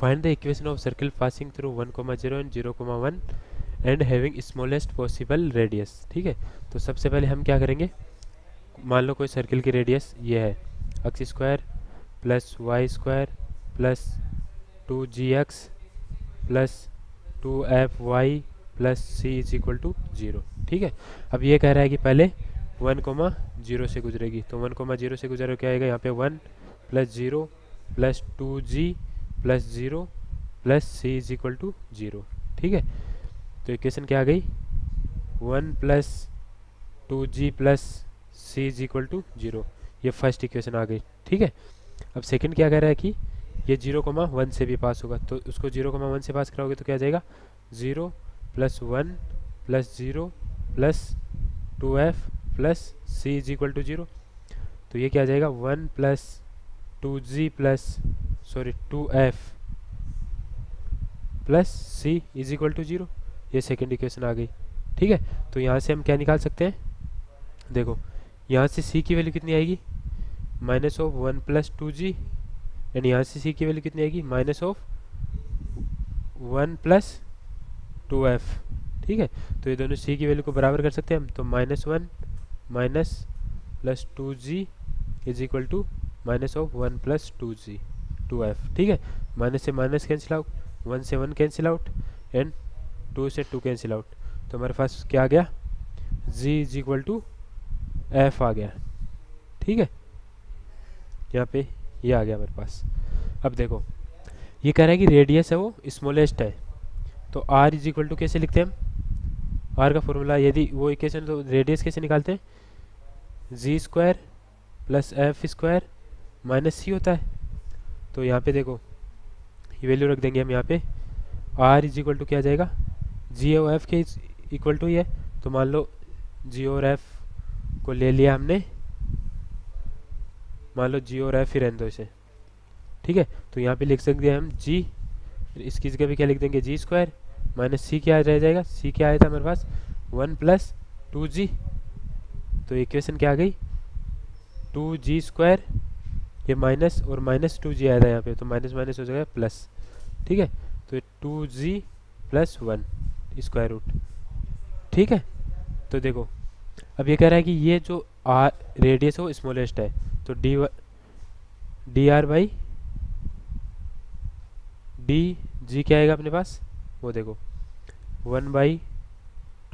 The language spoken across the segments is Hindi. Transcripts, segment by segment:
Find the equation of circle passing through 1,0 and 0,1 and having smallest possible radius. ठीक है, तो सबसे पहले हम क्या करेंगे, मान लो कोई सर्किल की रेडियस ये है x square plus Y square plus 2gx plus 2fy plus c is equal to 0. ठीक है, अब ये कह रहा है कि पहले 1,0 से गुजरेगी, तो 1,0 से गुजर क्या आएगा, यहाँ पे 1 plus 0 plus 2g plus 0 plus c is equal to 0. ठीक है, तो इक्वेशन क्या आ गई, 1 plus 2g plus c is equal to 0. ये फर्स्ट इक्वेशन आ गई. ठीक है, अब सेकंड क्या कह रहा है कि ये 0,1 से भी पास होगा, तो उसको 0,1 से पास कराओगे तो क्या आ जाएगा, 0 plus 1 plus 0 plus 2f plus c is equal to 0. तो ये क्या आ जाएगा, 1 plus 2g plus 2f plus c is equal to 0. ये सेकेंड इक्वेशन आ गई. ठीक है, तो यहाँ से हम क्या निकाल सकते हैं, देखो यहाँ से c की वैल्यू कितनी आएगी, minus of 1 plus 2g, and यहाँ से c की वैल्यू कितनी आएगी, माइनस ऑफ 1 प्लस 2f. ठीक है, तो ये दोनों c की वैल्यू को बराबर कर सकते हैं हम, तो minus 1 minus plus 2g is equal to minus of 1 plus 2g 2f. ठीक है, माइनस से माइनस कैंसिल आउट, 1 से 1 कैंसिल आउट, एंड 2 से 2 कैंसिल आउट. तो हमारे पास क्या आ गया, g is equal to f आ गया. ठीक है, यहाँ पे ये आ गया हमारे पास. अब देखो ये कह रहा है कि रेडियस है वो स्मॉलेस्ट है, तो r इज इक्वल टू कैसे लिखते हैं हम, r का फॉर्मूला यदि वो इक्वेशन, तो रेडियस कैसे निकालते हैं, जी square plus F square minus c होता है. तो यहाँ पे देखो ये वैल्यू रख देंगे हम, यहाँ पे r इज इक्वल टू क्या जाएगा, जी और एफ के इक्वल टू ही है, तो मान लो जी और एफ को ले लिया हमने, मान लो जी और एफ ही रहने दो इसे. ठीक है, तो यहाँ पे लिख सकते हैं हम जी, इसकी जगह भी क्या लिख देंगे, जी स्क्वायर माइनस सी क्या रह जाएगा, सी क्या आया था हमारे पास, 1 प्लस 2g. तो इक्वेशन क्या आ गई, 2g स्क्वायर, ये माइनस और माइनस 2g आया था यहाँ पे, तो माइनस माइनस हो जाएगा प्लस. ठीक है, तो 2g प्लस 1 स्क्वायर रूट. ठीक है, तो देखो अब ये कह रहा है कि ये जो आर रेडियस हो स्मॉलेस्ट है, तो d r by d g क्या आएगा अपने पास, वो देखो 1 by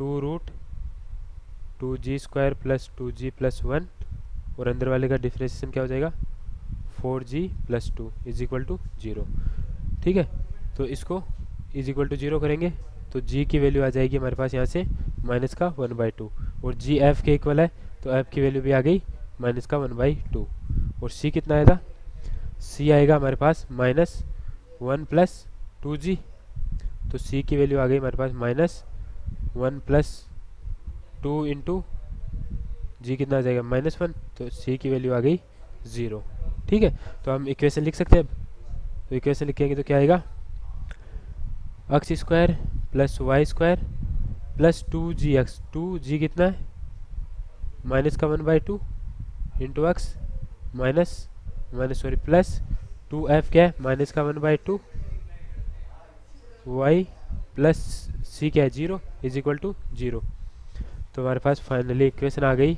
2 root 2g square plus 2g plus 1, और अंदर वाले का डिफ्रेंसिएशन क्या हो जाएगा, 4g plus 2 is equal to 0. ठीक है, तो इसको इज इक्वल टू 0 करेंगे तो g की वैल्यू आ जाएगी हमारे पास यहाँ से माइनस का 1/2, और g f के इक्वल है तो f की वैल्यू भी आ गई माइनस का 1/2, और c कितना आया था, c आएगा हमारे पास माइनस 1 प्लस 2g. तो c की वैल्यू आ गई हमारे पास माइनस 1 प्लस 2 इंटू जी कितना आ जाएगा माइनस 1, तो c की वैल्यू आ गई 0. ठीक है, तो हम इक्वेशन लिख सकते हैं. अब तो इक्वेशन लिखेंगे तो क्या आएगा, x square plus Y square plus 2gx, 2g कितना है माइनस का 1/2 इंटू एक्स प्लस 2f क्या है माइनस का 1/2 वाई प्लस c क्या है 0 इज इक्वल टू 0. तो हमारे पास फाइनली इक्वेशन आ गई,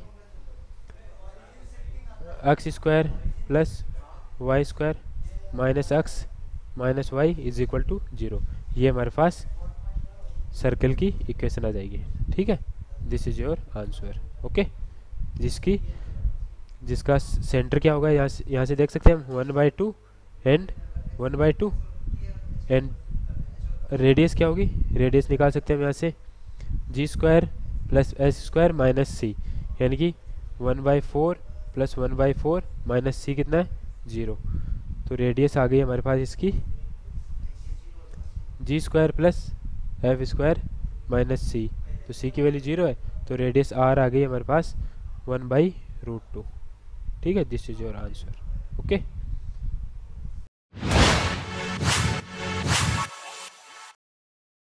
x square plus Y square minus x minus y is equal to 0. ये हमारे पास सर्कल की इक्वेशन आ जाएगी. ठीक है, this is your answer. Okay, जिसका सेंटर क्या होगा, यहाँ से देख सकते हैं हम 1/2 एंड 1/2, एंड रेडियस क्या होगी, रेडियस निकाल सकते हैं हम यहाँ से, g square plus s square minus c, यानी कि 1/4 प्लस 1/4 माइनस सी कितना है 0. तो रेडियस आ गई हमारे पास इसकी जी square plus F square minus सी, तो सी की वैल्यू 0 है, तो रेडियस आर आ गई हमारे पास 1/√2. ठीक है, this is your answer. Okay.